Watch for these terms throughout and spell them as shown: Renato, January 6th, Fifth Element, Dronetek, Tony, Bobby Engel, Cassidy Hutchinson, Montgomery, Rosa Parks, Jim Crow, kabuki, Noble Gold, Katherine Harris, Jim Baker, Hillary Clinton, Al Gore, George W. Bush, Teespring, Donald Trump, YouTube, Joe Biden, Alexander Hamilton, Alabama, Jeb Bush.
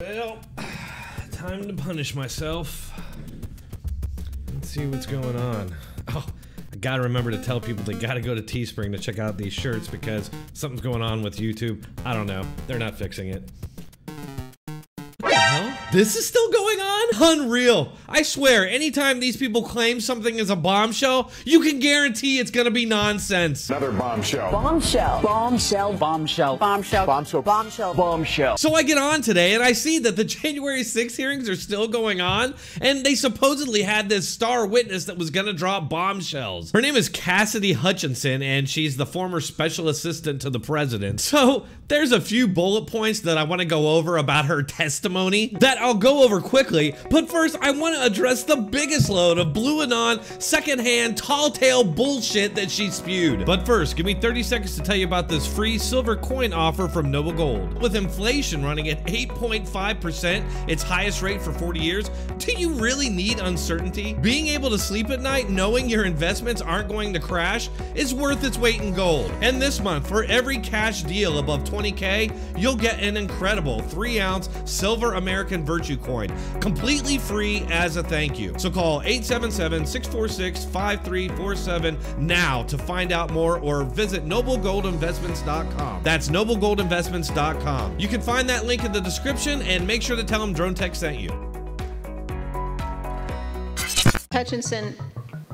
Well, time to punish myself. Let's see what's going on. Oh, I gotta remember to tell people they gotta go to Teespring to check out these shirts because something's going on with YouTube. I don't know. They're not fixing it. What the hell? This is still going on? Unreal. I swear, anytime these people claim something is a bombshell, you can guarantee it's gonna be nonsense. Another bombshell. Bombshell. Bombshell. Bombshell. Bombshell. Bombshell. Bombshell. Bombshell. So I get on today and I see that the January 6th hearings are still going on, and they supposedly had this star witness that was gonna drop bombshells. Her name is Cassidy Hutchinson, and she's the former special assistant to the president. So there's a few bullet points that I wanna go over about her testimony that I'll go over quickly. But first, I want to address the biggest load of blue anon, secondhand, tall tale bullshit that she spewed. But first, give me 30 seconds to tell you about this free silver coin offer from Noble Gold. With inflation running at 8.5%, its highest rate for 40 years, do you really need uncertainty? Being able to sleep at night knowing your investments aren't going to crash is worth its weight in gold. And this month, for every cash deal above 20K, you'll get an incredible 3-ounce silver American Virtue coin, complete free as a thank you. So call 877-646-5347 now to find out more, or visit noblegoldinvestments.com. That's noblegoldinvestments.com. You can find that link in the description, and make sure to tell them Dronetek sent you. Hutchinson,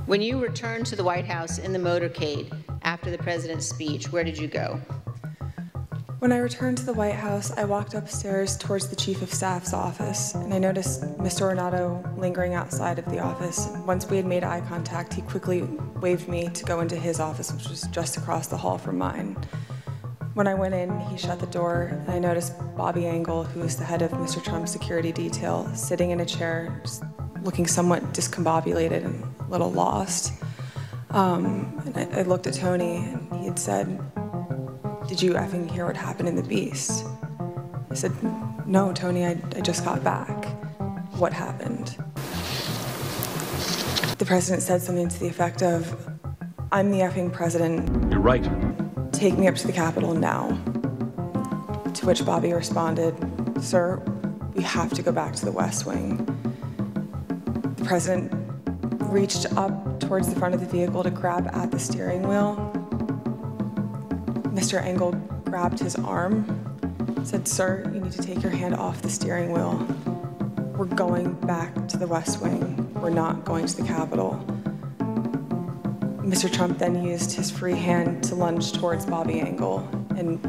when you returned to the White House in the motorcade after the president's speech, where did you go? When I returned to the White House, I walked upstairs towards the Chief of Staff's office, and I noticed Mr. Renato lingering outside of the office. Once we had made eye contact, he quickly waved me to go into his office, which was just across the hall from mine. When I went in, he shut the door, and I noticed Bobby Engel, who is the head of Mr. Trump's security detail, sitting in a chair, just looking somewhat discombobulated and a little lost. And I looked at Tony, and he had said, "Did you effing hear what happened in the Beast?" I said, "No, Tony, I just got back. What happened?" The president said something to the effect of, "I'm the effing president. You're right. Take me up to the Capitol now." To which Bobby responded, "Sir, we have to go back to the West Wing." The president reached up towards the front of the vehicle to grab at the steering wheel. Mr. Engel grabbed his arm, said, "Sir, you need to take your hand off the steering wheel. We're going back to the West Wing. We're not going to the Capitol." Mr. Trump then used his free hand to lunge towards Bobby Engel. And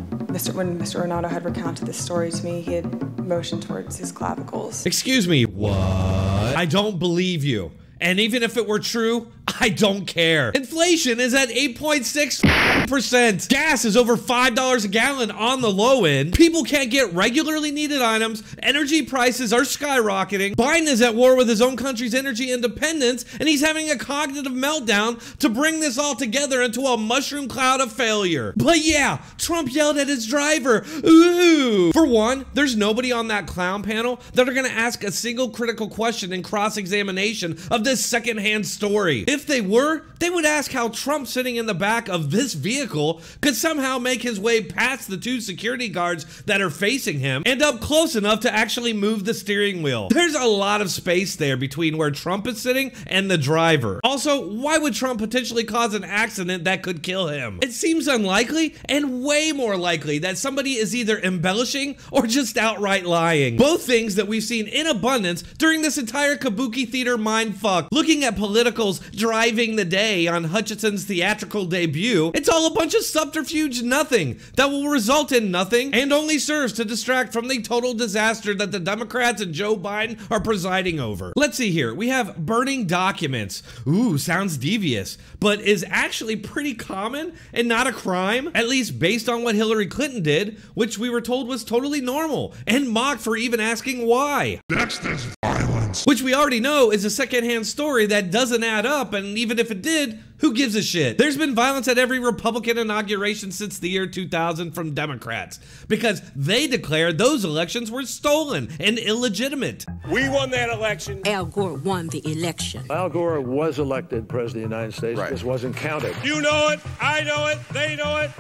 when Mr. Renato had recounted this story to me, he had motioned towards his clavicles. Excuse me, what? I don't believe you. And even if it were true, I don't care. Inflation is at 8.6%. Gas is over $5 a gallon on the low end. People can't get regularly needed items. Energy prices are skyrocketing. Biden is at war with his own country's energy independence, and he's having a cognitive meltdown to bring this all together into a mushroom cloud of failure. But yeah, Trump yelled at his driver. Ooh. For one, there's nobody on that clown panel that are gonna ask a single critical question in cross-examination of this secondhand story. If they were, they would ask how Trump sitting in the back of this vehicle could somehow make his way past the two security guards that are facing him and up close enough to actually move the steering wheel. There's a lot of space there between where Trump is sitting and the driver. Also, why would Trump potentially cause an accident that could kill him? It seems unlikely and way more likely that somebody is either embellishing or just outright lying. Both things that we've seen in abundance during this entire kabuki theater mindfuck. Looking at politicals driving the day on Hutchinson's theatrical debut, it's all a bunch of subterfuge nothing that will result in nothing and only serves to distract from the total disaster that the Democrats and Joe Biden are presiding over. Let's see here. We have burning documents. Ooh, sounds devious, but is actually pretty common and not a crime, at least based on what Hillary Clinton did, which we were told was totally normal and mocked for even asking why. Next is violence, which we already know is a secondhand story that doesn't add up, and even if it did, who gives a shit? There's been violence at every Republican inauguration since the year 2000 from Democrats because they declared those elections were stolen and illegitimate. We won that election. Al Gore won the election. Al Gore was elected president of the United States. Right. This wasn't counted. You know it. I know it. They know it.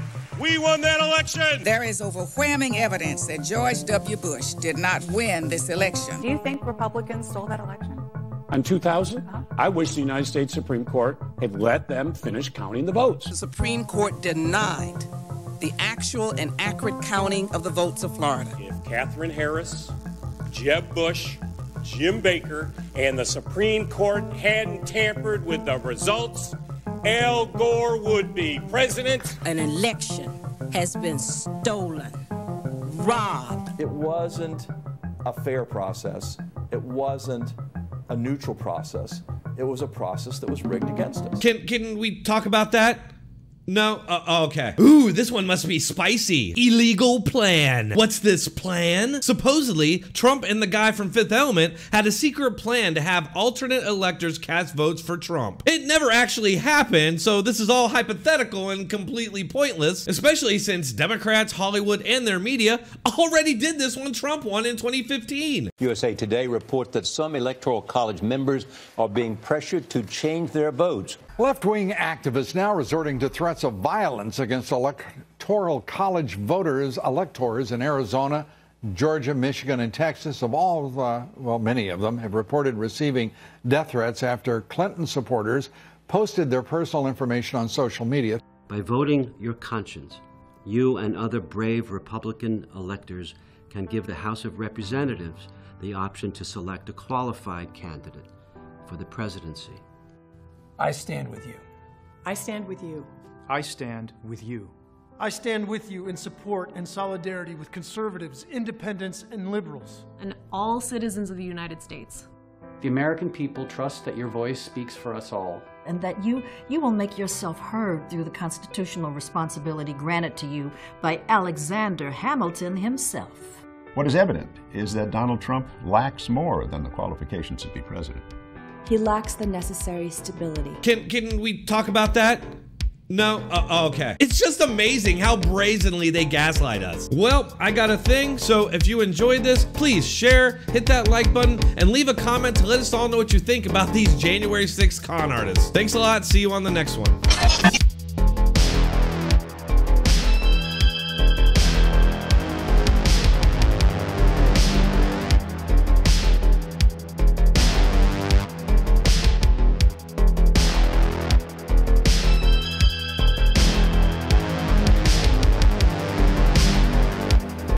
We won that election! There is overwhelming evidence that George W. Bush did not win this election. Do you think Republicans stole that election? On 2000? Uh-huh. I wish the United States Supreme Court had let them finish counting the votes. The Supreme Court denied the actual and accurate counting of the votes of Florida. If Katherine Harris, Jeb Bush, Jim Baker, and the Supreme Court hadn't tampered with the results, Al Gore would be president. An election has been stolen, robbed. It wasn't a fair process. It wasn't a neutral process. It was a process that was rigged against us. Can we talk about that? No? Okay. Ooh, this one must be spicy. Illegal plan. What's this plan? Supposedly, Trump and the guy from Fifth Element had a secret plan to have alternate electors cast votes for Trump. It never actually happened, so this is all hypothetical and completely pointless, especially since Democrats, Hollywood, and their media already did this when Trump won in 2015. USA Today reports that some Electoral College members are being pressured to change their votes. Left-wing activists now resorting to threats of violence against Electoral College voters, electors in Arizona, Georgia, Michigan, and Texas. Of all, well, many of them have reported receiving death threats after Clinton supporters posted their personal information on social media. By voting your conscience, you and other brave Republican electors can give the House of Representatives the option to select a qualified candidate for the presidency. I stand with you. I stand with you. I stand with you. I stand with you in support and solidarity with conservatives, independents, and liberals. And all citizens of the United States. The American people trust that your voice speaks for us all. And that you will make yourself heard through the constitutional responsibility granted to you by Alexander Hamilton himself. What is evident is that Donald Trump lacks more than the qualifications to be president. He lacks the necessary stability. Can we talk about that? No? Okay. It's just amazing how brazenly they gaslight us. Well, I got a thing, so if you enjoyed this, please share, hit that like button, and leave a comment to let us all know what you think about these January 6th con artists. Thanks a lot. See you on the next one.